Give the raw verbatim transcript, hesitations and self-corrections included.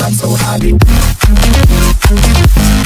I'm so happy.